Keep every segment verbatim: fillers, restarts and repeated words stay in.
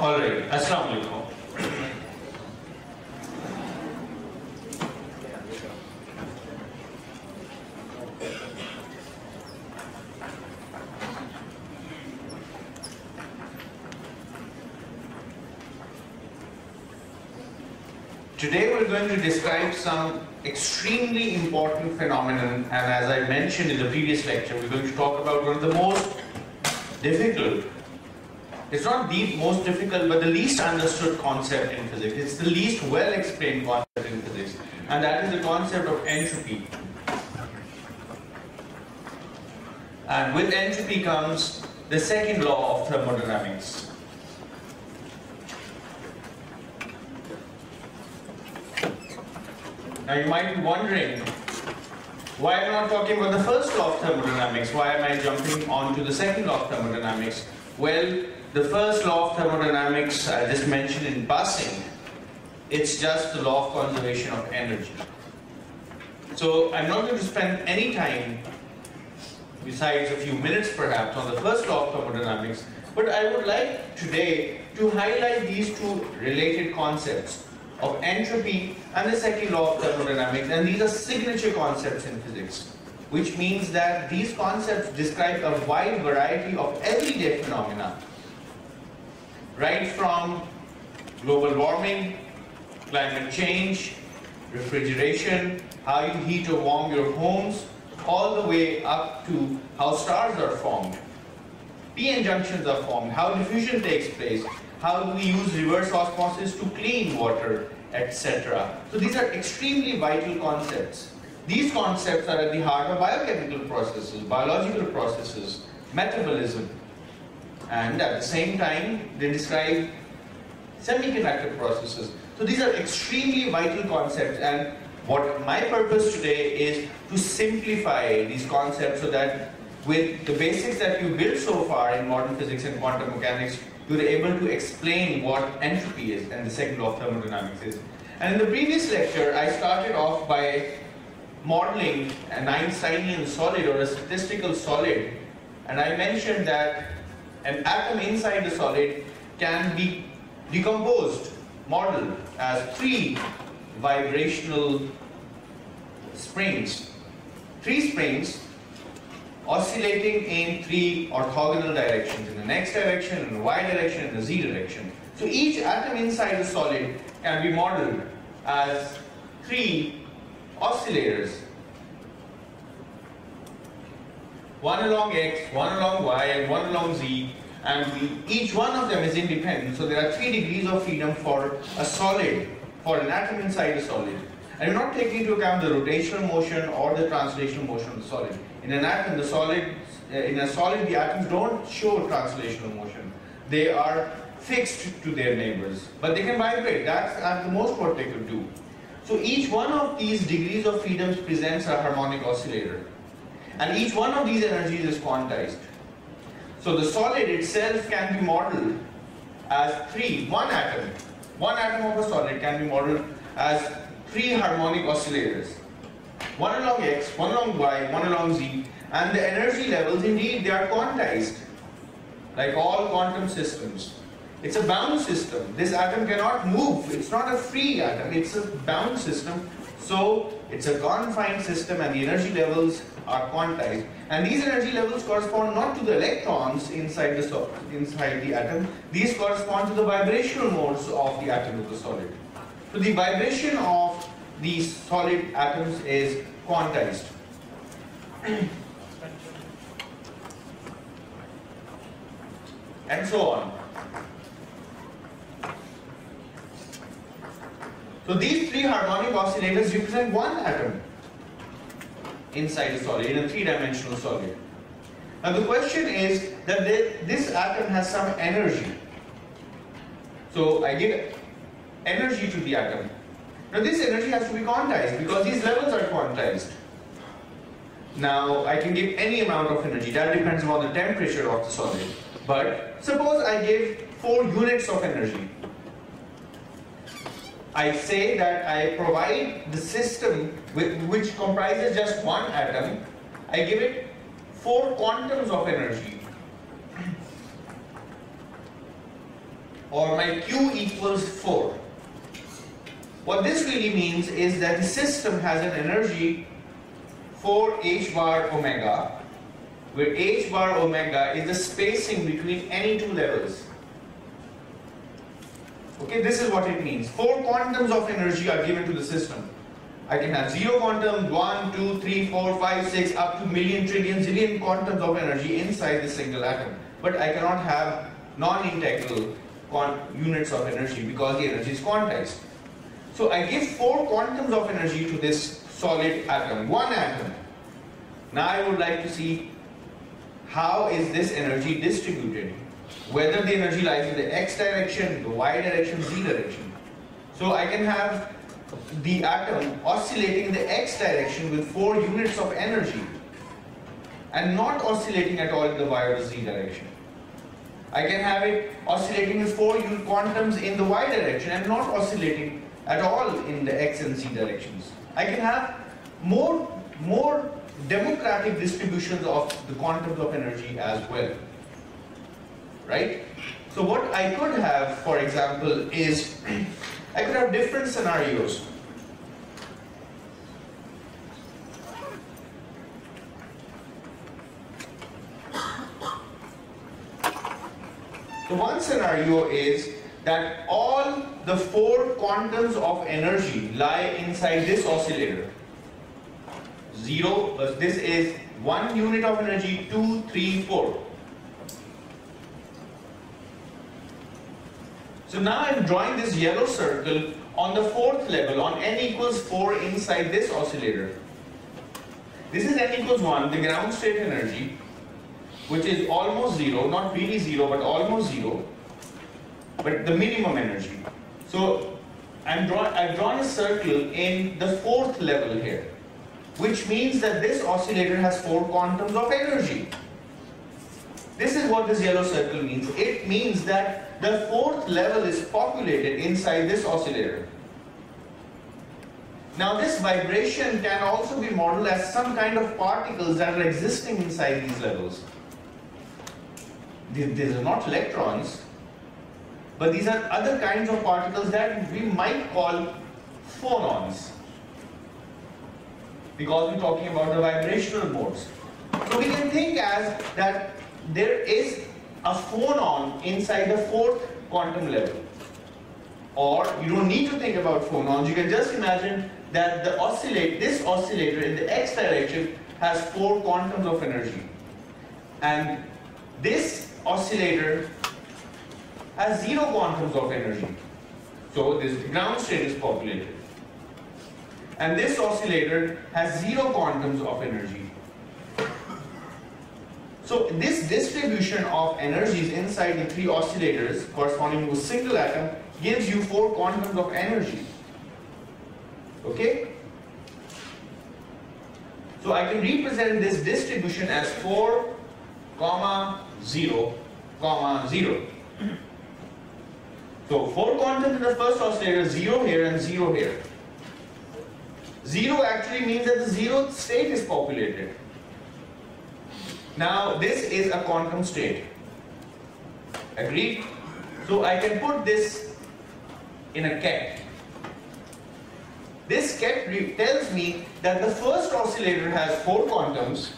All right, Assalamualaikum. Today we're going to describe some extremely important phenomenon, and as I mentioned in the previous lecture, we're going to talk about one of the most difficult, it's not the most difficult, but the least understood concept in physics. It's the least well explained concept in physics, and that is the concept of entropy. And with entropy comes the second law of thermodynamics. Now you might be wondering, why am I not talking about the first law of thermodynamics? Why am I jumping on to the second law of thermodynamics? Well, the first law of thermodynamics I just mentioned in passing, it's just the law of conservation of energy. So I'm not going to spend any time, besides a few minutes perhaps, on the first law of thermodynamics, but I would like today to highlight these two related concepts of entropy and the second law of thermodynamics, and these are signature concepts in physics, which means that these concepts describe a wide variety of everyday phenomena, right from global warming, climate change, refrigeration, how you heat or warm your homes, all the way up to how stars are formed, P N junctions are formed, how diffusion takes place, how do we use reverse osmosis to clean water, et cetera. So these are extremely vital concepts. These concepts are at the heart of biochemical processes, biological processes, metabolism. And at the same time, they describe semiconductor processes. So these are extremely vital concepts, and what my purpose today is to simplify these concepts so that with the basics that you built so far in modern physics and quantum mechanics, you're able to explain what entropy is and the second law of thermodynamics is. And in the previous lecture, I started off by modeling an Einsteinian solid or a statistical solid. And I mentioned that an atom inside the solid can be decomposed, modeled as three vibrational springs. Three springs oscillating in three orthogonal directions, in the next direction, in the y direction, and the z direction. So each atom inside the solid can be modeled as three oscillators, one along x, one along y, and one along z, and we, each one of them is independent, so there are three degrees of freedom for a solid, for an atom inside a solid. And we're not taking into account the rotational motion or the translational motion of the solid. In an atom, the solid, uh, in a solid, the atoms don't show translational motion. They are fixed to their neighbors, but they can vibrate. That's at the most what they could do. So each one of these degrees of freedom presents a harmonic oscillator, and each one of these energies is quantized. So the solid itself can be modeled as three, one atom, one atom of a solid can be modeled as three harmonic oscillators. One along x, one along y, one along z, and the energy levels, indeed, they are quantized, like all quantum systems. It's a bound system. This atom cannot move. It's not a free atom. It's a bound system. So it's a confined system, and the energy levels are quantized. And these energy levels correspond not to the electrons inside the so inside the atom. These correspond to the vibrational modes of the atom of the solid. So the vibration of these solid atoms is quantized. And so on. So these three harmonic oscillators represent one atom inside a solid, in a three-dimensional solid. Now the question is that this atom has some energy. So I give energy to the atom. Now this energy has to be quantized because these levels are quantized. Now I can give any amount of energy, that depends upon the temperature of the solid. But suppose I give four units of energy. I say that I provide the system with, which comprises just one atom, I give it four quantums of energy. or my Q equals four. What this really means is that the system has an energy four h bar omega, where h bar omega is the spacing between any two levels. Okay, this is what it means. Four quantums of energy are given to the system. I can have zero quantum, one, two, three, four, five, six, up to million, trillion, zillion quantums of energy inside this single atom. But I cannot have non-integral units of energy because the energy is quantized. So I give four quantums of energy to this solid atom, one atom. Now I would like to see how is this energy distributed. Whether the energy lies in the x direction, the y direction, z direction. So I can have the atom oscillating in the x direction with four units of energy and not oscillating at all in the y or the z direction. I can have it oscillating with four unit quantums in the y direction and not oscillating at all in the x and z directions. I can have more, more democratic distributions of the quantums of energy as well. Right? So what I could have, for example, is I could have different scenarios. So one scenario is that all the four quantums of energy lie inside this oscillator. Zero, plus this is one unit of energy, two, three, four. So now I'm drawing this yellow circle on the fourth level, on n equals four inside this oscillator. This is n equals one, the ground state energy, which is almost zero, not really zero, but almost zero, but the minimum energy. So I'm draw- I've drawn a circle in the fourth level here, which means that this oscillator has four quantums of energy. This is what this yellow circle means. It means that the fourth level is populated inside this oscillator. Now this vibration can also be modeled as some kind of particles that are existing inside these levels. These are not electrons, but these are other kinds of particles that we might call phonons, because we're talking about the vibrational modes. So we can think as that there is a phonon inside the fourth quantum level. Or you don't need to think about phonons, you can just imagine that the oscillate, this oscillator in the x direction has four quantums of energy. And this oscillator has zero quantums of energy. So this ground state is populated. And this oscillator has zero quantums of energy. So this distribution of energies inside the three oscillators corresponding to a single atom gives you four quantums of energy. Okay? So I can represent this distribution as four, comma, zero, comma, zero. So four quantums in the first oscillator, zero here and zero here. Zero actually means that the zeroth state is populated. Now this is a quantum state, agreed? So I can put this in a ket. This ket tells me that the first oscillator has four quantums,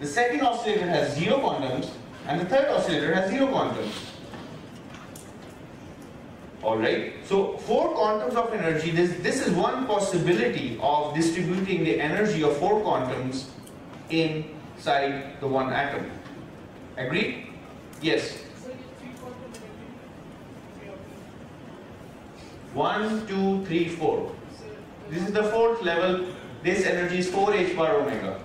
the second oscillator has zero quantums, and the third oscillator has zero quantums. Alright, so four quantums of energy, this, this is one possibility of distributing the energy of four quantums in inside the one atom. Agreed? Yes. One, two, three, four. This is the fourth level. This energy is four h bar omega.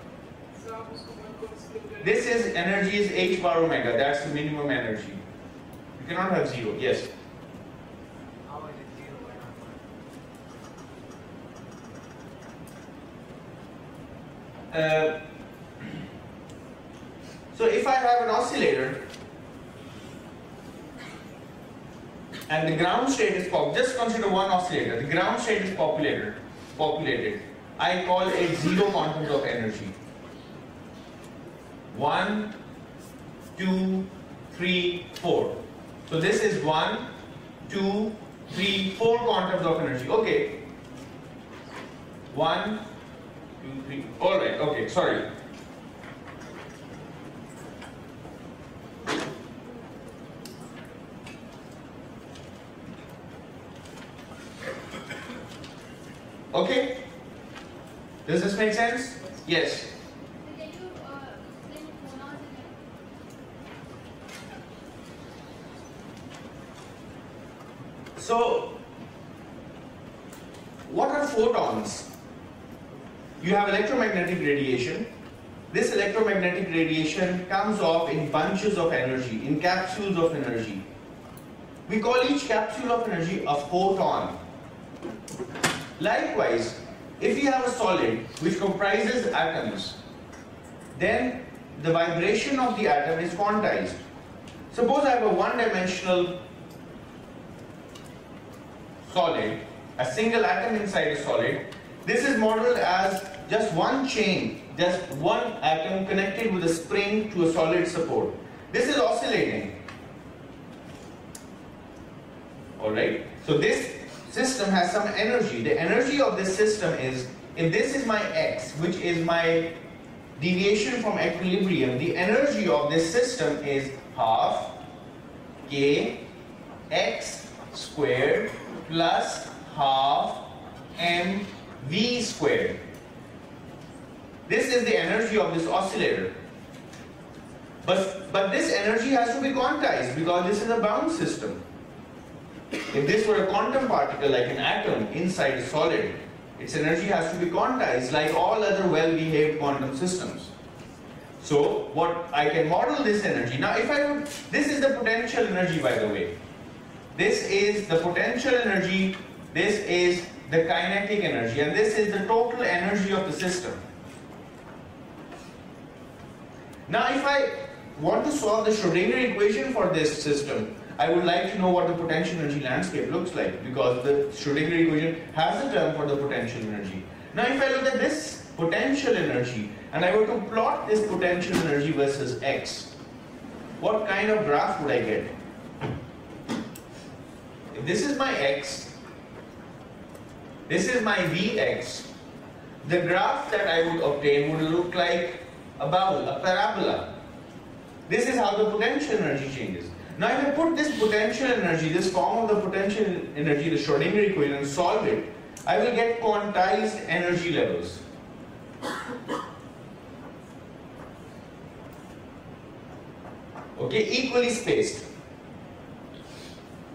This is energy is h bar omega. That's the minimum energy. You cannot have zero. Yes. Uh, So if I have an oscillator and the ground state is populated, just consider one oscillator, the ground state is populated, populated. I call it zero quantums of energy. One, two, three, four. So this is one, two, three, four quanta of energy. Okay. One, two, three. All right. Okay. Sorry. Okay. Does this make sense? Yes. So, what are photons? You have electromagnetic radiation. This electromagnetic radiation comes off in bunches of energy, in capsules of energy. We call each capsule of energy a photon. Likewise, if you have a solid which comprises atoms, then the vibration of the atom is quantized. Suppose I have a one-dimensional solid, a single atom inside a solid. This is modeled as just one chain, just one atom connected with a spring to a solid support. This is oscillating. Alright, so this system has some energy. The energy of this system is, if this is my x, which is my deviation from equilibrium, the energy of this system is half k x squared plus half m v squared. This is the energy of this oscillator. But, but this energy has to be quantized because this is a bound system. If this were a quantum particle like an atom inside a solid, its energy has to be quantized like all other well-behaved quantum systems. So what I can model this energy. Now if I would, this is the potential energy, by the way. This is the potential energy, this is the kinetic energy, and this is the total energy of the system. Now if I want to solve the Schrödinger equation for this system, I would like to know what the potential energy landscape looks like, because the Schrödinger equation has a term for the potential energy. Now if I look at this potential energy and I were to plot this potential energy versus x, what kind of graph would I get? This is my x, this is my vx, the graph that I would obtain would look like a bowl, a parabola. This is how the potential energy changes. Now if I put this potential energy, this form of the potential energy, the Schrödinger equation, and solve it, I will get quantized energy levels. Okay, equally spaced.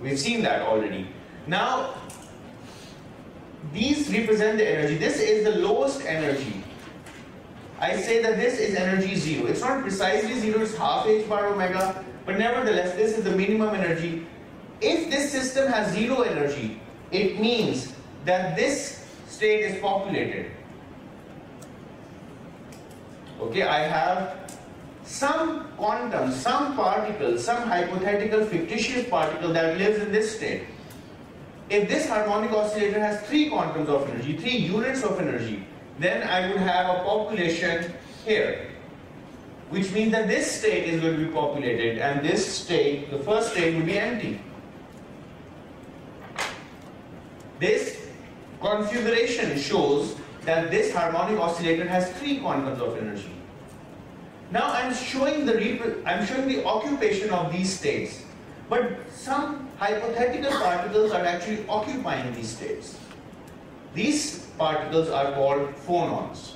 We've seen that already. Now, these represent the energy. This is the lowest energy. I say that this is energy zero. It's not precisely zero, it's half h bar omega, but nevertheless, this is the minimum energy. If this system has zero energy, it means that this state is populated. Okay, I have some quantum, some particle, some hypothetical fictitious particle that lives in this state. If this harmonic oscillator has three quantums of energy, three units of energy, then I would have a population here, which means that this state is going to be populated and this state, the first state, will be empty. This configuration shows that this harmonic oscillator has three quantums of energy. Now I'm showing the I'm showing the occupation of these states, but some hypothetical particles are actually occupying these states. These particles are called phonons.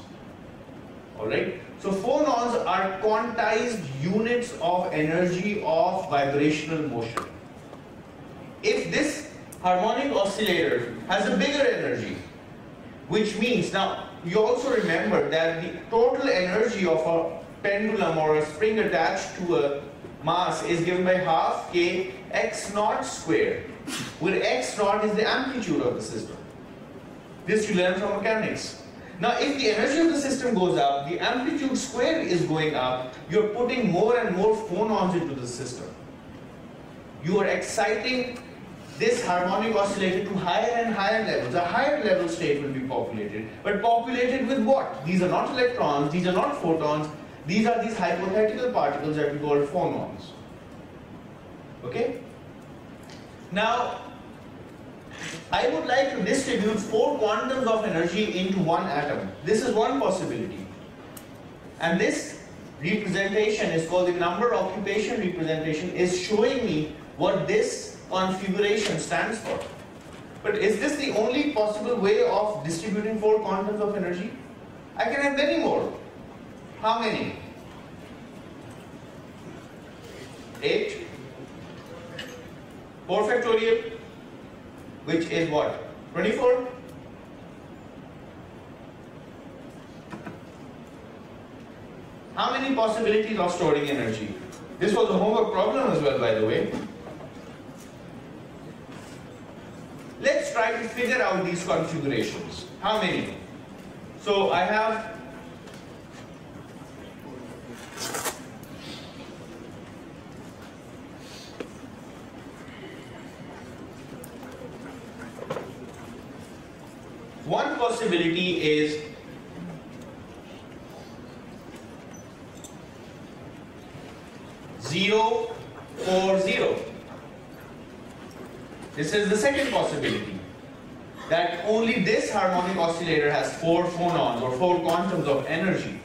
All right. So phonons are quantized units of energy of vibrational motion. If this harmonic oscillator has a bigger energy, which means, now you also remember that the total energy of a pendulum or a spring attached to a mass is given by half k x naught squared, where x naught is the amplitude of the system. This you learn from mechanics. Now if the energy of the system goes up, the amplitude square is going up, you are putting more and more phonons into the system. You are exciting this harmonic oscillator to higher and higher levels. A higher level state will be populated, but populated with what? These are not electrons, these are not photons, these are these hypothetical particles that we call phonons. Okay? Now, I would like to distribute four quantums of energy into one atom. This is one possibility. And this representation is called the number occupation representation, is showing me what this configuration stands for. But is this the only possible way of distributing four quantums of energy? I can have many more. How many? eight. four factorial, which is what? twenty-four? How many possibilities of storing energy? This was a homework problem as well, by the way. Let's try to figure out these configurations. How many? So I have one possibility is zero, four, zero. This is the second possibility, that only this harmonic oscillator has four phonons or four quantums of energy.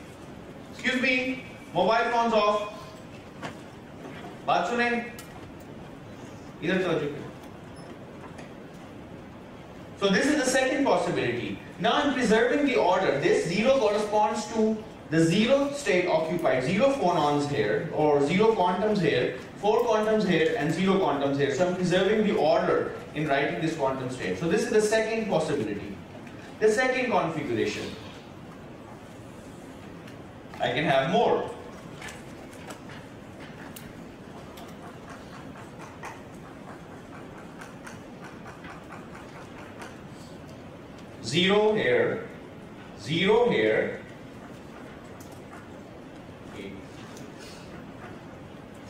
Excuse me, mobile phones off. Baat sunen. Idhar chalo ji. So this is the second possibility. Now I'm preserving the order. This zero corresponds to the zero state occupied. Zero phonons here, or zero quantums here, four quantums here, and zero quantums here. So I'm preserving the order in writing this quantum state. So this is the second possibility. The second configuration. I can have more. Zero here, zero here,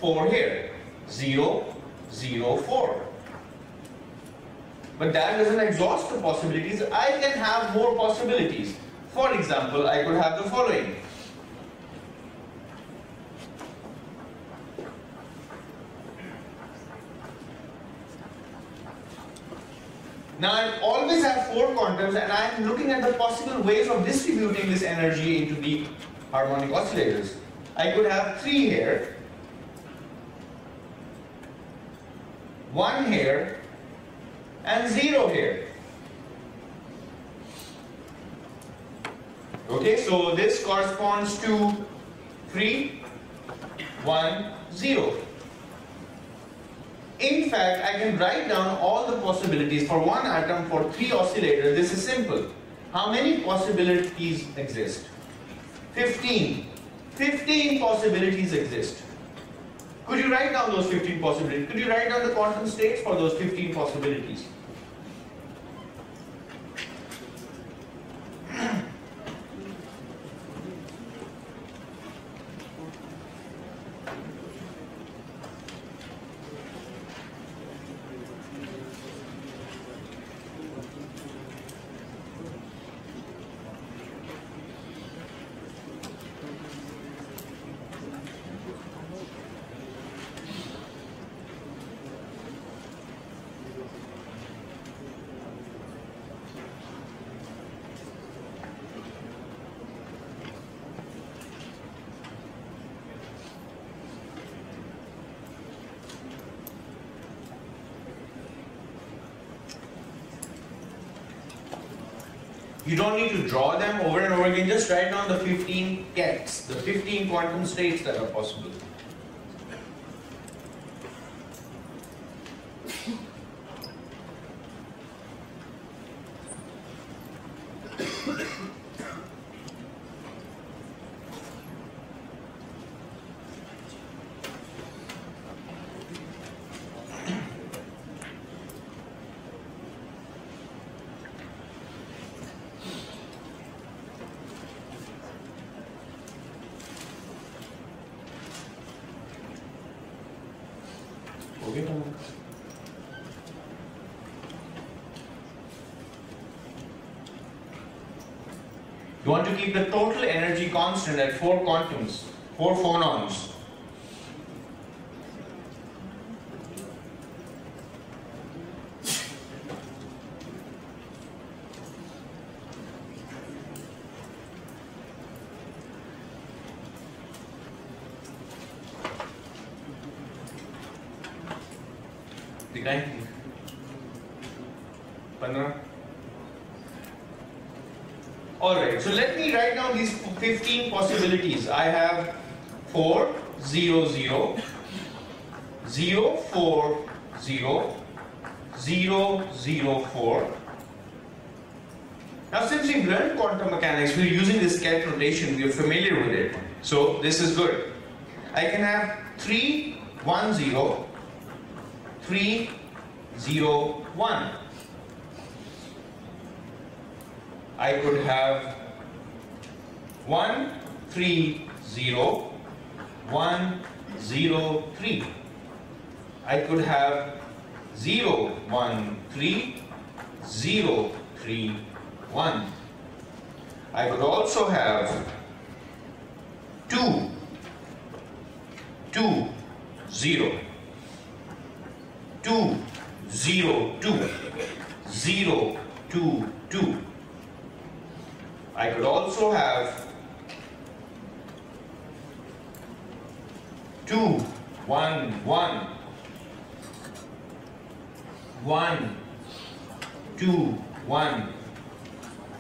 four here, zero, zero, four. But that doesn't exhaust the possibilities. I can have more possibilities. For example, I could have the following. Now I always have four quantums, and I am looking at the possible ways of distributing this energy into the harmonic oscillators. I could have three here, one here, and zero here. Okay, so this corresponds to three, one, zero. In fact, I can write down all the possibilities for one atom for three oscillators. This is simple. How many possibilities exist? fifteen. fifteen possibilities exist. Could you write down those fifteen possibilities? Could you write down the quantum states for those fifteen possibilities? You don't need to draw them over and over again, just write down the fifteen kets, the fifteen quantum states that are possible. You want to keep the total energy constant at four quantums, four phonons. कितना है fifteen. All right, so let me write down these fifteen possibilities. I have four zero zero zero four zero zero zero four. Now since we've learned quantum mechanics, we're using this scatter notation, we're familiar with it. So this is good. I can have three one zero three zero one. I could have one three zero one zero three. I could have zero one three zero three one. I could also have two two zero two zero two zero two two. I could also have two one one one two one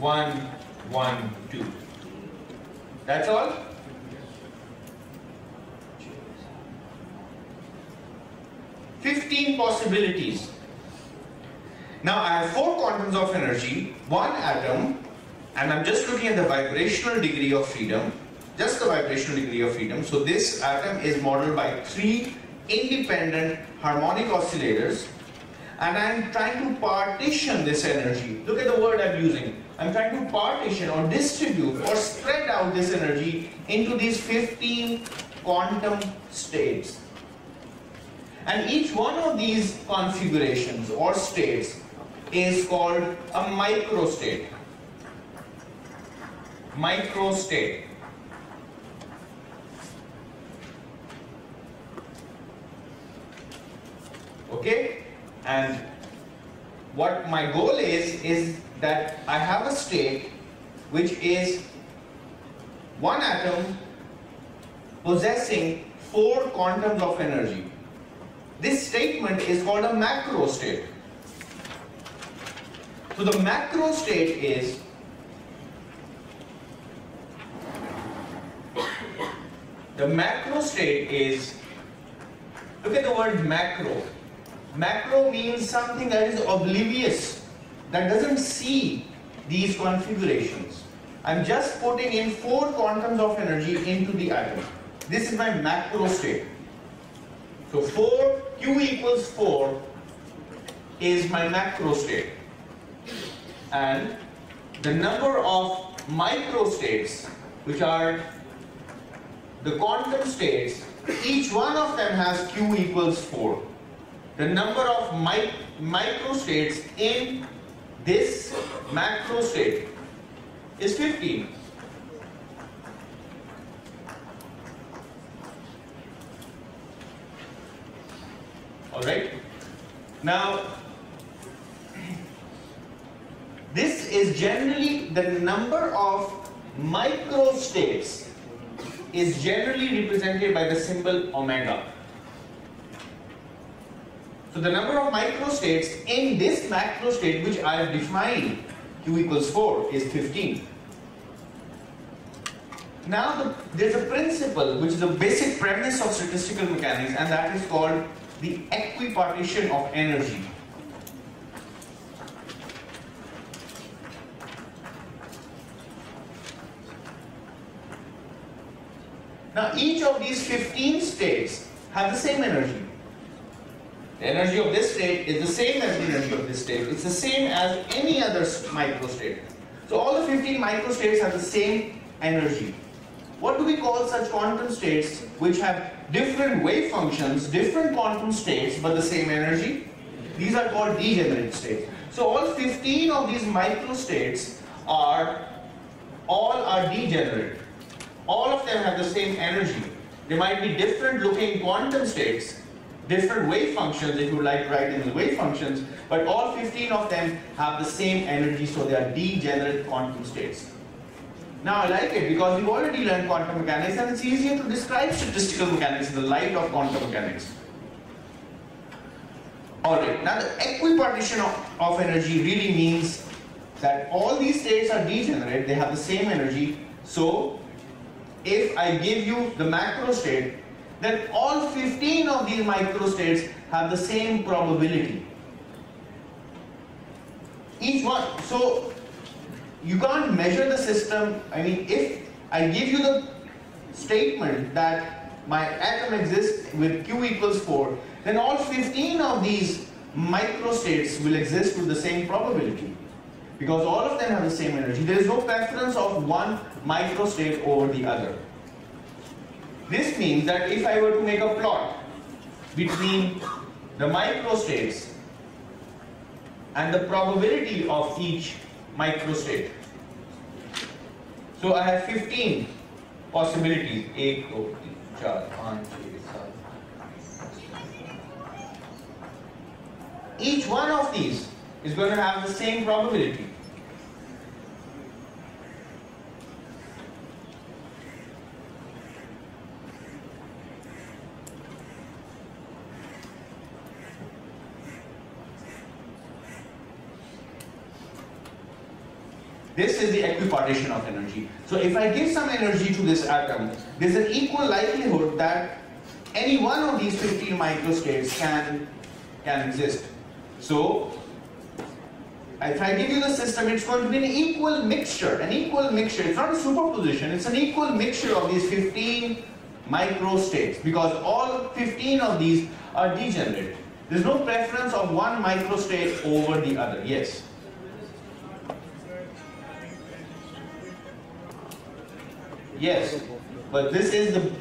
one one two. That's all. fifteen possibilities. Now I have four quantums of energy, one atom, and I'm just looking at the vibrational degree of freedom, just the vibrational degree of freedom. So this atom is modeled by three independent harmonic oscillators, and I'm trying to partition this energy. Look at the word I'm using. I'm trying to partition or distribute or spread out this energy into these fifteen quantum states. And each one of these configurations or states is called a microstate. Microstate. Okay? And what my goal is, is that I have a state which is one atom possessing four quantums of energy. This statement is called a macrostate. So the macrostate is the macrostate is look at the word macro. Macro means something that is oblivious, that doesn't see these configurations. I'm just putting in four quantums of energy into the atom. This is my macrostate. So four, Q equals four is my macrostate, and the number of microstates, which are the quantum states, each one of them has Q equals four. The number of mi microstates in this macrostate is fifteen. Alright, now this is generally the number of microstates is generally represented by the symbol omega. So the number of microstates in this macrostate which I have defined Q equals four is fifteen. Now the, there's a principle which is the basic premise of statistical mechanics, and that is called the equipartition of energy. Now each of these fifteen states have the same energy. The energy of this state is the same as the energy of this state. It's the same as any other microstate. So all the fifteen microstates have the same energy. What do we call such quantum states which have different wave functions, different quantum states, but the same energy? These are called degenerate states. So all fifteen of these microstates are, all are degenerate. All of them have the same energy. They might be different looking quantum states, different wave functions, if you like to write them as wave functions, but all fifteen of them have the same energy, so they are degenerate quantum states. Now I like it because we've already learned quantum mechanics, and it's easier to describe statistical mechanics in the light of quantum mechanics. Alright, now the equipartition of, of energy really means that all these states are degenerate, they have the same energy. So if I give you the macrostate, then all fifteen of these microstates have the same probability. Each one. So you can't measure the system. I mean, if I give you the statement that my atom exists with Q equals four, then all fifteen of these microstates will exist with the same probability, because all of them have the same energy. There is no preference of one microstate over the other. This means that if I were to make a plot between the microstates and the probability of each microstate, so I have fifteen possibilities. Each one of these is going to have the same probability. This is the equipartition of energy. So if I give some energy to this atom, there's an equal likelihood that any one of these fifteen microstates can, can exist. So if I give you the system, it's going to be an equal mixture, an equal mixture. It's not a superposition, it's an equal mixture of these fifteen microstates, because all fifteen of these are degenerate. There's no preference of one microstate over the other, yes. Yes, but this is the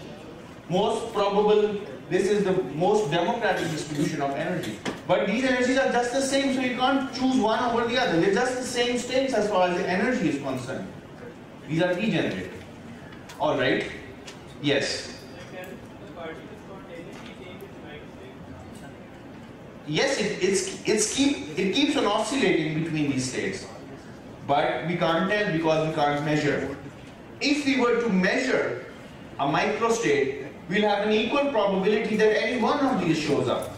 most probable, this is the most democratic distribution of energy. But these energies are just the same, so you can't choose one over the other. They're just the same states as far as the energy is concerned. These are degenerate. All right? Yes. Yes, it, it's, it's keep, it keeps on oscillating between these states. But we can't tell because we can't measure. If we were to measure a microstate, we'll have an equal probability that any one of these shows up.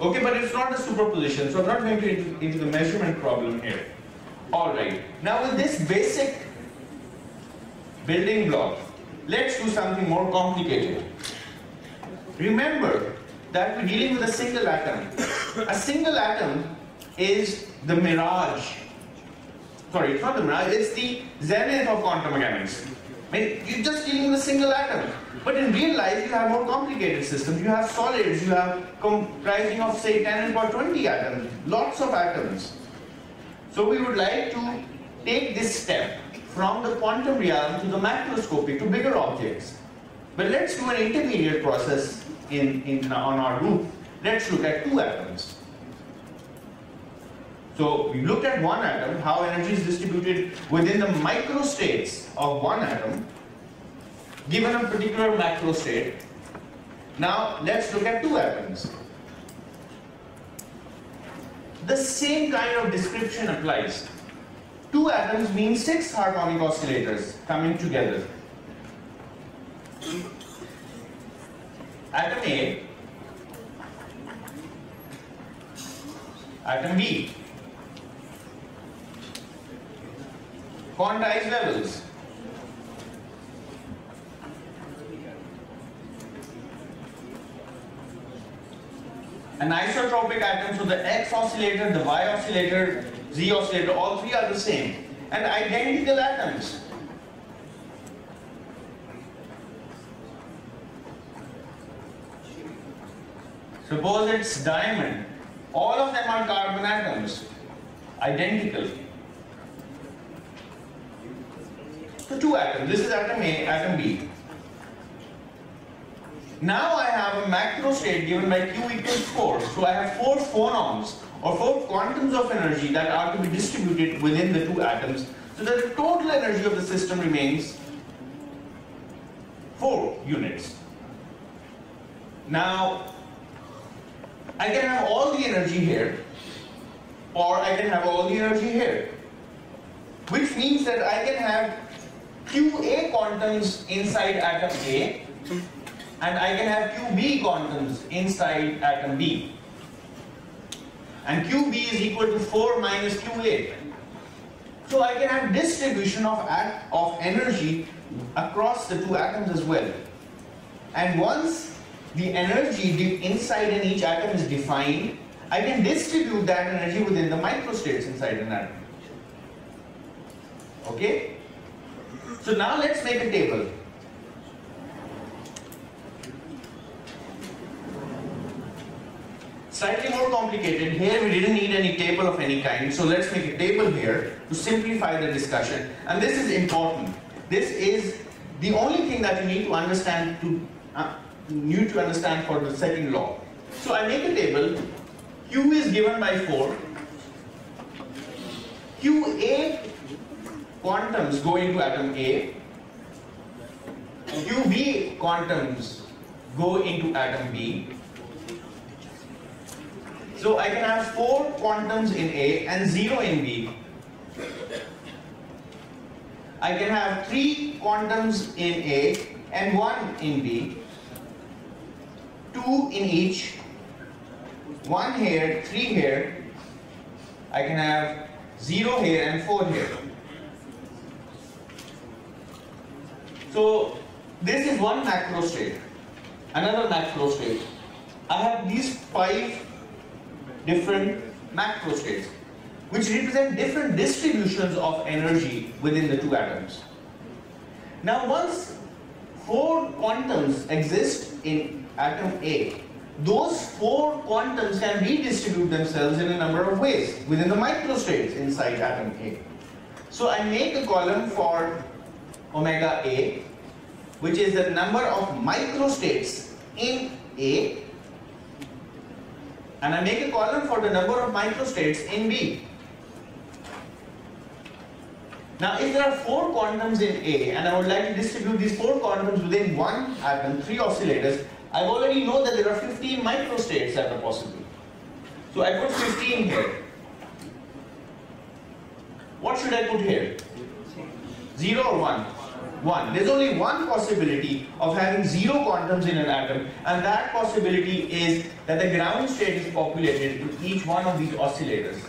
Okay, but it's not a superposition, so I'm not going to get into the measurement problem here. Alright, now with this basic building block, let's do something more complicated. Remember that we're dealing with a single atom. A single atom is the mirage. Sorry, it's not the mirage, it's the zenith of quantum mechanics. I mean, you're just dealing with a single atom. But in real life, you have more complicated systems. You have solids, you have comprising of, say, ten to the power twenty atoms, lots of atoms. So we would like to take this step from the quantum realm to the macroscopic, to bigger objects. But let's do an intermediate process in, in, on our group. Let's look at two atoms. So we looked at one atom, how energy is distributed within the microstates of one atom, given a particular macrostate. Now let's look at two atoms. The same kind of description applies. Two atoms mean six harmonic oscillators coming together. Atom A, atom B. Quantized levels. An isotropic atom, so the X oscillator, the Y oscillator, Z oscillator, all three are the same. And identical atoms. Suppose it's diamond. All of them are carbon atoms. Identical. So two atoms. This is atom A, atom B. Now I have a macrostate given by Q equals four. So I have four phonons or four quantums of energy that are to be distributed within the two atoms. So that the total energy of the system remains four units. Now I can have all the energy here, or I can have all the energy here. Which means that I can have Q A quantums inside atom A, and I can have Q B quantums inside atom B. and Q B is equal to four minus Q A. So I can have distribution of, act of energy across the two atoms as well. And once the energy inside in each atom is defined, I can distribute that energy within the microstates inside an atom. Okay? So now let's make a table. Slightly more complicated. Here we didn't need any table of any kind, so let's make a table here to simplify the discussion. And this is important. This is the only thing that you need to understand to uh, need to understand for the second law. So I make a table. Q is given by four. Q A quantums go into atom A. Q B quantums go into atom B. So I can have four quantums in A and zero in B. I can have three quantums in A and one in B. Two in each. One here, three here. I can have zero here and four here. So this is one macrostate. Another macrostate. I have these five different macrostates, which represent different distributions of energy within the two atoms. Now, once four quantums exist in atom A, those four quantums can redistribute themselves in a number of ways within the microstates inside atom A. So I make a column for omega A, which is the number of microstates in A, and I make a column for the number of microstates in B. Now, if there are four quantums in A, and I would like to distribute these four quantums within one atom, three oscillators, I already know that there are fifteen microstates that are possible. So I put fifteen here. What should I put here? Zero or one? One. There's only one possibility of having zero quantums in an atom, and that possibility is that the ground state is populated to each one of these oscillators.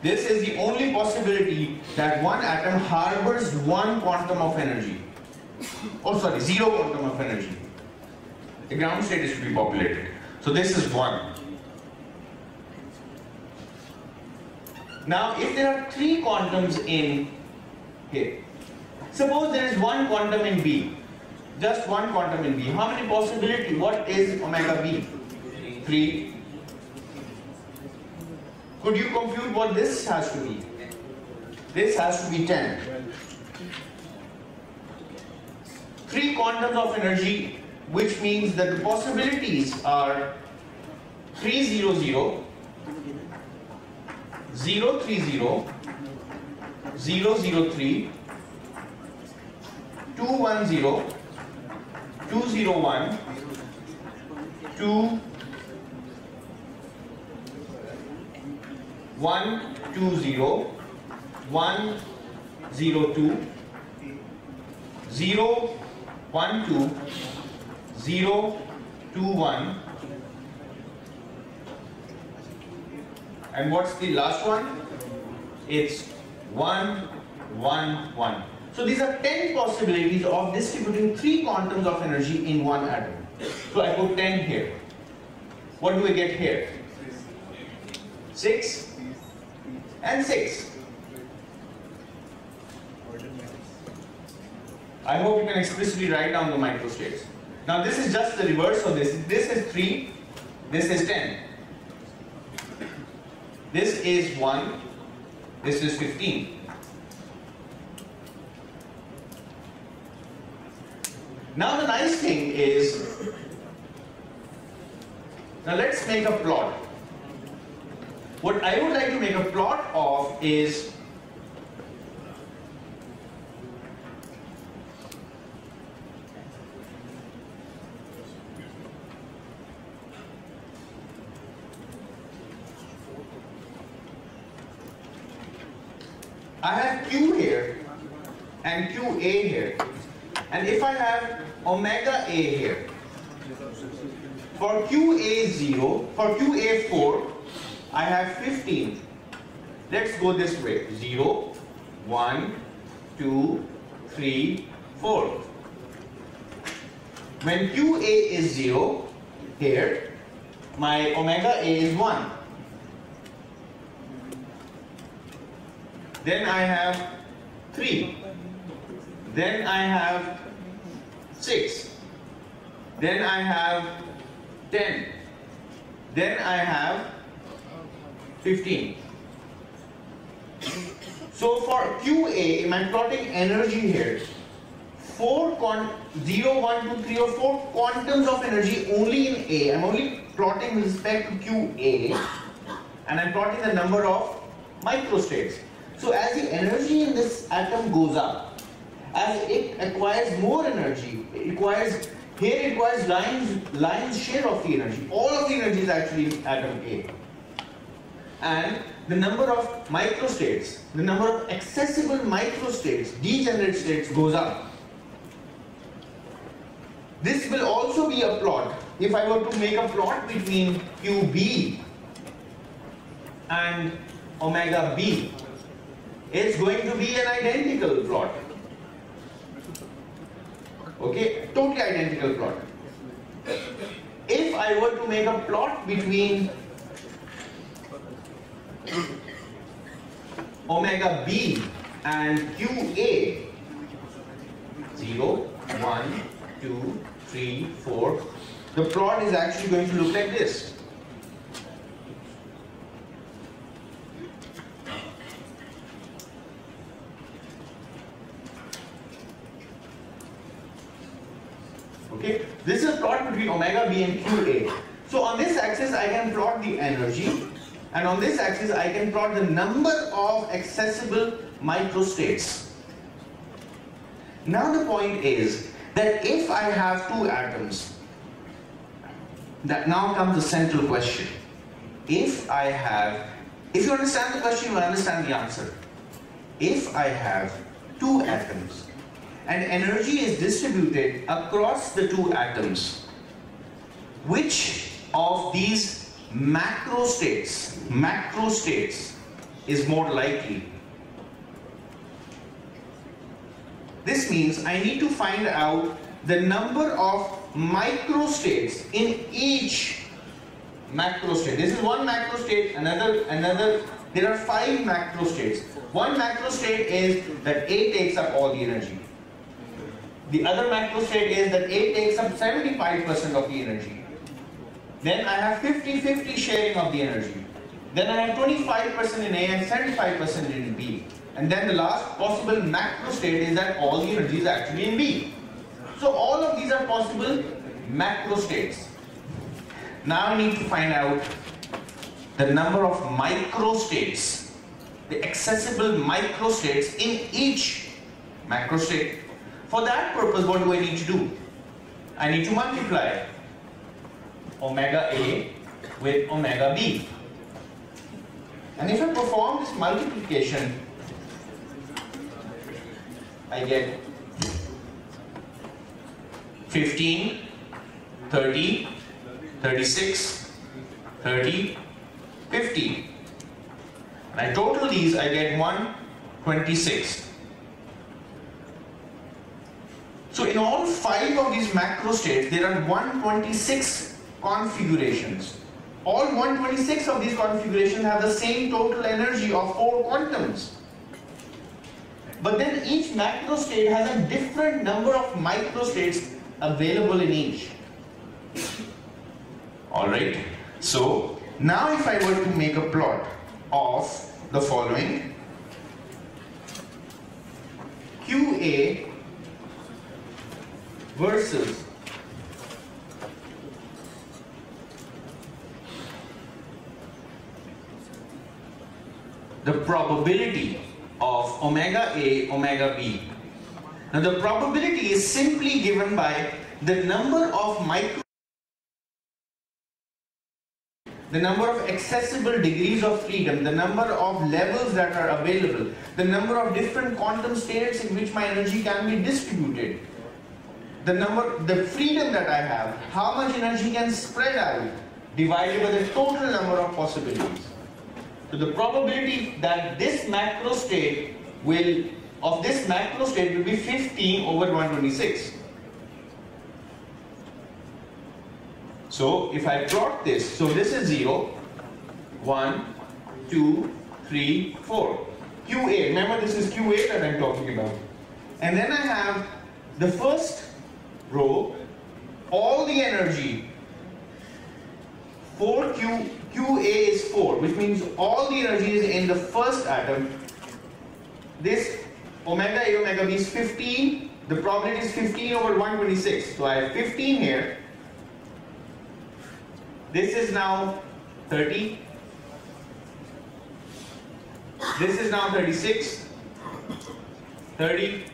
This is the only possibility that one atom harbors one quantum of energy. Oh, sorry, zero quantum of energy. The ground state is to be populated. So this is one. Now, if there are three quantums in here, suppose there is one quantum in B, just one quantum in B. How many possibilities? What is omega B? Three. Could you compute what this has to be? This has to be ten. Three quantums of energy, which means that the possibilities are three hundred, zero thirty, zero zero three, two ten, two oh one, two one two zero, one zero two, zero one two, zero two one, and what's the last one? It's one one one. So these are ten possibilities of distributing three quantums of energy in one atom. So I put ten here. What do we get here? six and six. I hope you can explicitly write down the microstates. Now this is just the reverse of this. This is three, this is ten. This is one, this is fifteen. Now the nice thing is, now let's make a plot. What I would like to make a plot of is I have Q here and qa here. And if I have omega a here, for q a zero, for q a four, I have fifteen. Let's go this way, zero, one, two, three, four. When qa is zero, here, my omega a is one. Then I have three. Then I have six. Then I have ten. Then I have fifteen. So for qa, I'm plotting energy here. Four con zero, one, two, three or four quantums of energy only in A. I'm only plotting with respect to qa, and I'm plotting the number of microstates. So as the energy in this atom goes up, as it acquires more energy, it requires, here it requires lion's, lion's share of the energy. All of the energy is actually in atom A. And the number of microstates, the number of accessible microstates, degenerate states, goes up. This will also be a plot. If I were to make a plot between Q B and omega B, it's going to be an identical plot. Okay, totally identical plot. If I were to make a plot between omega B and Q A, zero, one, two, three, four, the plot is actually going to look like this. Okay, this is a plot between omega B and Q A. So on this axis I can plot the energy, and on this axis I can plot the number of accessible microstates. Now the point is that if I have two atoms, that now comes the central question. If I have, if you understand the question, you will understand the answer. If I have two atoms and energy is distributed across the two atoms, which of these macrostates, macrostates is more likely? This means I need to find out the number of microstates in each macrostate. This is one macrostate, another, another. There are five macrostates. One macrostate is that A takes up all the energy. The other macrostate is that A takes up seventy-five percent of the energy. Then I have fifty fifty sharing of the energy. Then I have twenty-five percent in A and seventy-five percent in B. And then the last possible macrostate is that all the energy is actually in B. So all of these are possible macrostates. Now we need to find out the number of microstates, the accessible microstates in each macrostate. For that purpose, what do I need to do? I need to multiply omega A with omega B. And if I perform this multiplication, I get fifteen, thirty, thirty-six, thirty, fifty. And I total these, I get one hundred twenty-six. So in all five of these macrostates, there are one hundred twenty-six configurations. All one hundred twenty-six of these configurations have the same total energy of four quantums. But then each macrostate has a different number of microstates available in each. Alright, so now if I were to make a plot of the following, Q A versus the probability of omega A, omega B. Now the probability is simply given by the number of microstates the number of accessible degrees of freedom, the number of levels that are available, the number of different quantum states in which my energy can be distributed, the number, the freedom that I have, how much energy can spread out, divided by the total number of possibilities. So the probability that this macro state will, of this macro state will be fifteen over one twenty-six. So if I plot this, so this is zero, one, two, three, four. Q A, remember this is Q A that I'm talking about. And then I have the first row, all the energy, four Q, Q A is four, which means all the energy is in the first atom. This omega A omega B is fifteen, the probability is fifteen over one twenty-six. So I have fifteen here. This is now thirty. This is now thirty-six. thirty.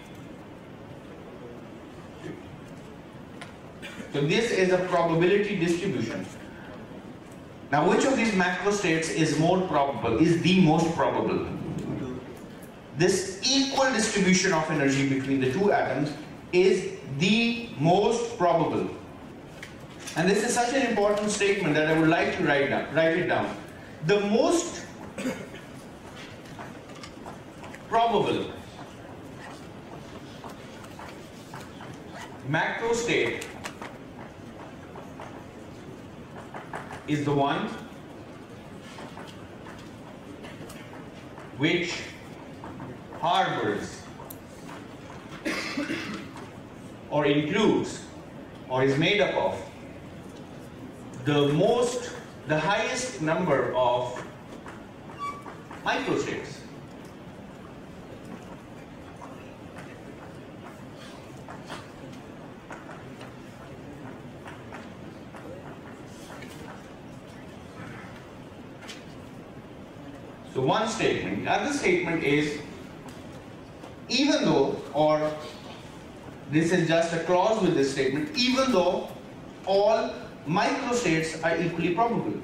So this is a probability distribution. Now which of these macrostates is more probable, is the most probable? This equal distribution of energy between the two atoms is the most probable. And this is such an important statement that I would like to write down, write it down. The most probable macrostate is the one which harbors or includes or is made up of the most, the highest number of microstates. So one statement. Another statement is, even though, or this is just a clause with this statement, even though all microstates are equally probable,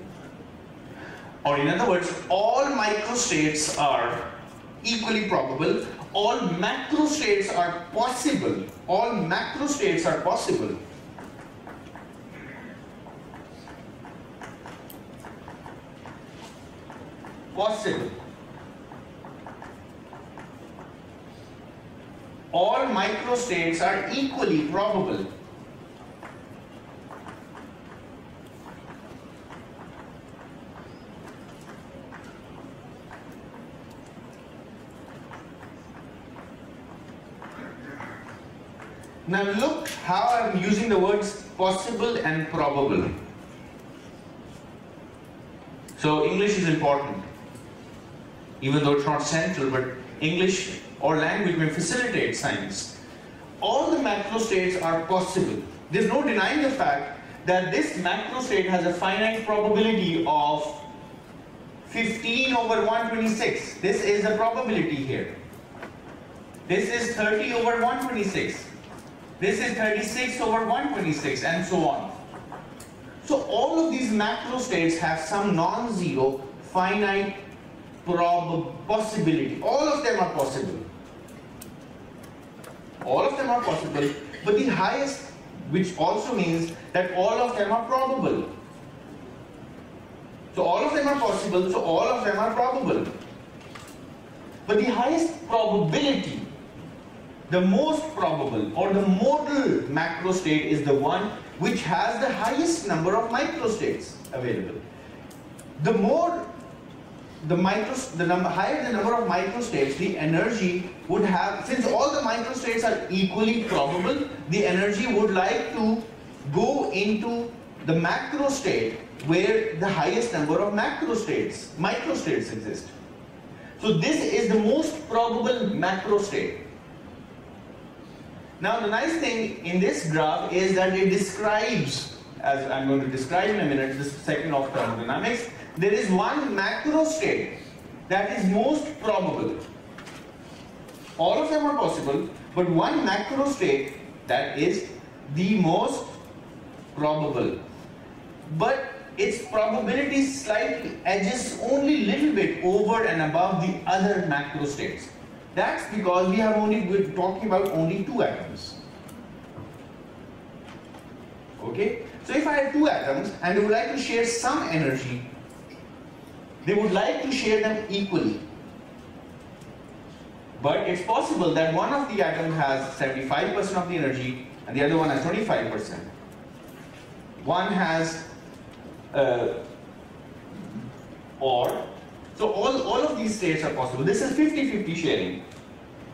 or in other words, all microstates are equally probable, all macrostates are possible, all macrostates are possible, possible, all microstates are equally probable. Now look how I'm using the words possible and probable. So English is important, even though it's not central, but English or language may facilitate science. All the macrostates are possible. There's no denying the fact that this macrostate has a finite probability of fifteen over one twenty-six. This is the probability here. This is thirty over one twenty-six. This is thirty-six over one twenty-six, and so on. So all of these macrostates have some non-zero finite prob possibility. All of them are possible. All of them are possible, but the highest, which also means that all of them are probable. So all of them are possible, so all of them are probable. But the highest probability, the most probable or the modal macrostate is the one which has the highest number of microstates available. The more the, micro, the number, higher the number of microstates, the energy would have, since all the microstates are equally probable, the energy would like to go into the macrostate where the highest number of macrostates, microstates exist. So this is the most probable macrostate. Now the nice thing in this graph is that it describes, as I'm going to describe in a minute, the second law of thermodynamics, there is one macrostate that is most probable. All of them are possible, but one macrostate that is the most probable. But its probability slightly edges only little bit over and above the other macrostates. That's because we have only, we're talking about only two atoms. Okay, so if I have two atoms and they would like to share some energy, they would like to share them equally. But it's possible that one of the atoms has seventy-five percent of the energy and the other one has twenty-five percent. One has, uh, or, so all, all of these states are possible. This is fifty fifty sharing.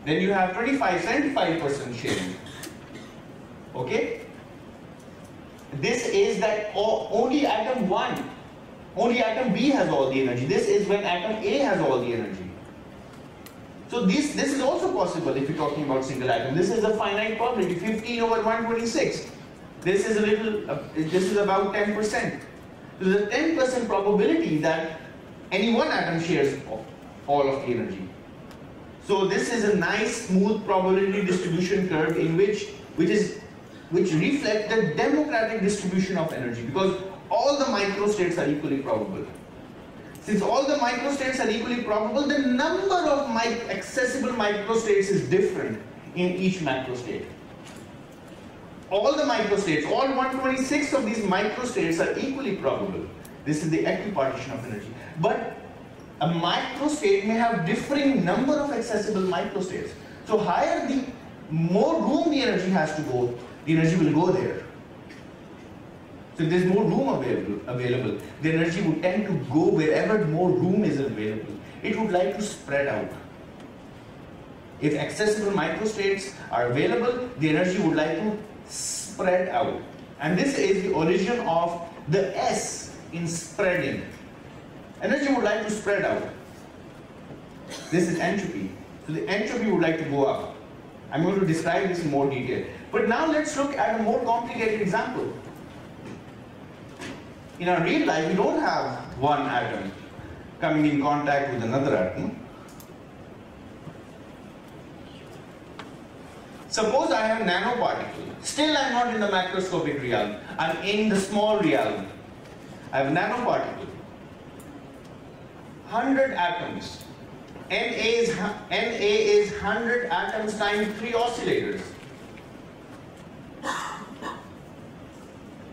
Then you have twenty-five, seventy-five percent sharing. Okay? This is that only atom one, only atom B has all the energy. This is when atom A has all the energy. So this, this is also possible if you're talking about single atom. This is a finite probability, fifteen over one twenty-six. This is a little, uh, this is about ten percent. There's a ten percent probability that any one atom shares all of the energy. So this is a nice smooth probability distribution curve in which, which is, which reflects the democratic distribution of energy, because all the microstates are equally probable. Since all the microstates are equally probable, the number of mic accessible microstates is different in each macrostate. All the microstates, all one hundred twenty-six of these microstates are equally probable. This is the equipartition of energy. But a microstate may have differing number of accessible microstates. So higher the, more room the energy has to go, the energy will go there. So if there's more room available, available, the energy would tend to go wherever more room is available. It would like to spread out. If accessible microstates are available, the energy would like to spread out. And this is the origin of the S in spreading. Energy would like to spread out. This is entropy. So the entropy would like to go up. I'm going to describe this in more detail. But now let's look at a more complicated example. In our real life, we don't have one atom coming in contact with another atom. Suppose I have a nanoparticle. Still, I'm not in the macroscopic realm. I'm in the small realm. I have a nanoparticle. one hundred atoms. Na is, Na is one hundred atoms times three oscillators.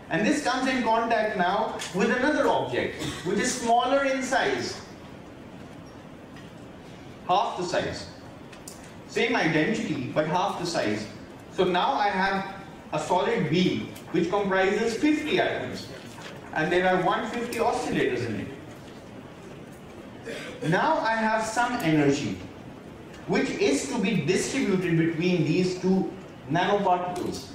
And this comes in contact now with another object, which is smaller in size, half the size. Same identity, but half the size. So now I have a solid beam, which comprises fifty atoms. And there are one hundred fifty oscillators in it. Now I have some energy, which is to be distributed between these two nanoparticles.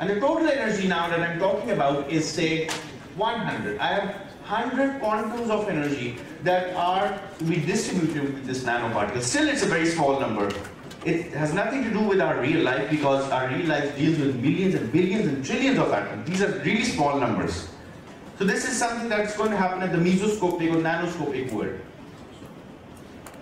And the total energy now that I'm talking about is, say, one hundred. I have one hundred quantums of energy that are to be distributed with this nanoparticle. Still, it's a very small number. It has nothing to do with our real life, because our real life deals with millions and billions and trillions of atoms. These are really small numbers. So this is something that's going to happen at the mesoscopic or nanoscopic world.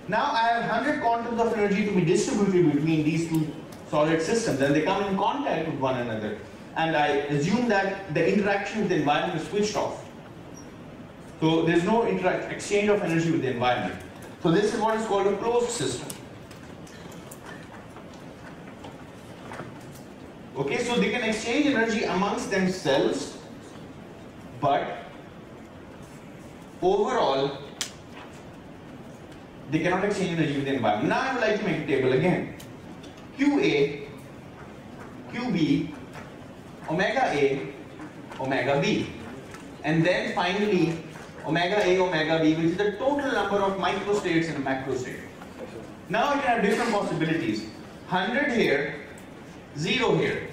Now I have one hundred quantums of energy to be distributed between these two solid systems, and they come in contact with one another. And I assume that the interaction with the environment is switched off. So there's no interact exchange of energy with the environment. So this is what is called a closed system. Okay, so they can exchange energy amongst themselves, but overall, they cannot exchange energy with the environment. Now I would like to make a table again. Q A, Q B, omega A, omega B. And then finally, omega A, omega B, which is the total number of microstates in a macrostate. Now I can have different possibilities. one hundred here, zero here,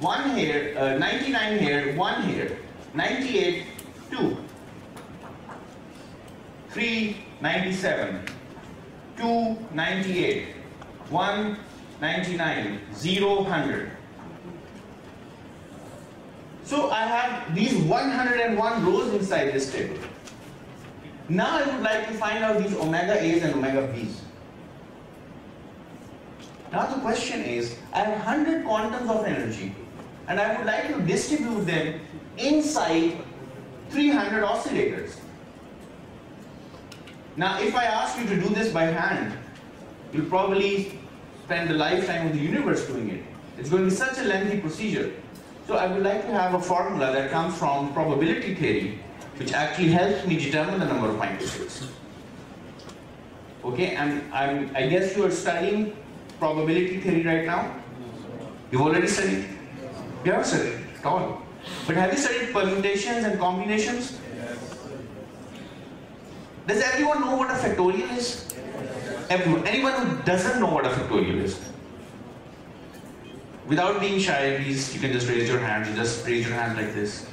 one here, uh, ninety-nine here, one here, ninety-eight, two, three, ninety-seven, two, ninety-eight, one, ninety-nine, zero, one hundred. So I have these one hundred and one rows inside this table. Now I would like to find out these omega A's and omega B's. Now the question is, I have one hundred quantums of energy and I would like to distribute them inside three hundred oscillators. Now, if I ask you to do this by hand, you'll probably spend the lifetime of the universe doing it. It's going to be such a lengthy procedure. So I would like to have a formula that comes from probability theory, which actually helps me determine the number of microstates. Okay, and I'm, I guess you are studying probability theory right now? You've already studied it? You haven't studied it at all. But have you studied permutations and combinations? Does everyone know what a factorial is? Everyone. Anyone who doesn't know what a factorial is? Without being shy, please, you can just raise your hand. You just raise your hand like this.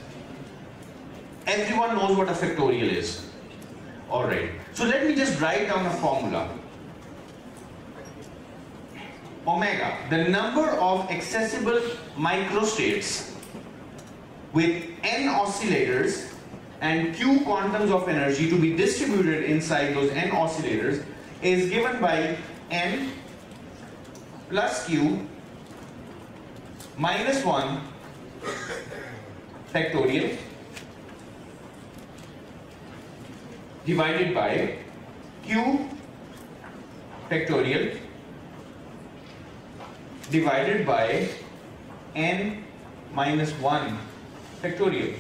Everyone knows what a factorial is. Alright. So let me just write down a formula. Omega, the number of accessible microstates with n oscillators and q quantums of energy to be distributed inside those n oscillators is given by n plus q minus one factorial divided by q factorial divided by n minus one factorial.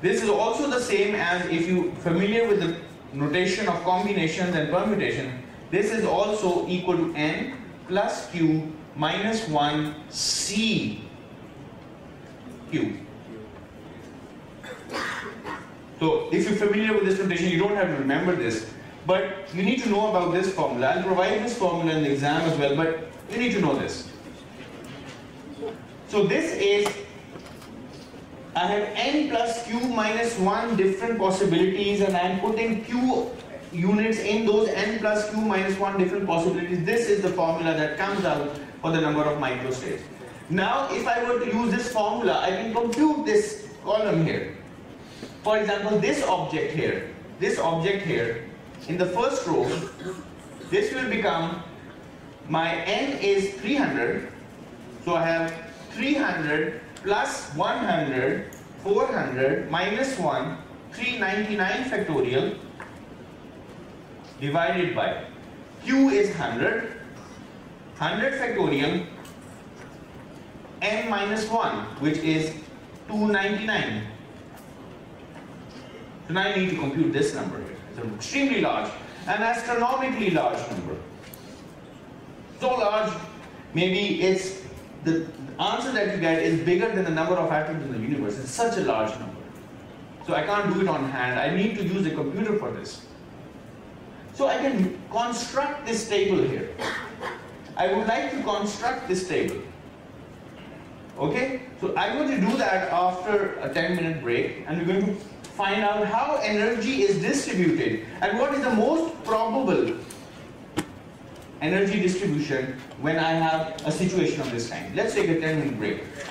This is also the same as, if you are familiar with the notation of combinations and permutation, this is also equal to n plus q minus one c q. So if you are familiar with this notation, you don't have to remember this. But you need to know about this formula. I'll provide this formula in the exam as well, but you need to know this. So this is, I have n plus q minus one different possibilities, and I am putting q units in those n plus q minus one different possibilities. This is the formula that comes out for the number of microstates. Now, if I were to use this formula, I can compute this column here. For example, this object here, this object here, in the first row, this will become, my n is three hundred, so I have three hundred plus one hundred, four hundred, minus one, three ninety-nine factorial, divided by q is one hundred, one hundred factorial, n minus one, which is two ninety-nine. So now I need to compute this number here. An extremely large, an astronomically large number. So large, maybe it's the answer that you get is bigger than the number of atoms in the universe. It's such a large number. So I can't do it on hand. I need to use a computer for this. So I can construct this table here. I would like to construct this table. Okay? So I'm going to do that after a ten minute break, and we're going to find out how energy is distributed and what is the most probable energy distribution when I have a situation of this kind. Let's take a ten minute break.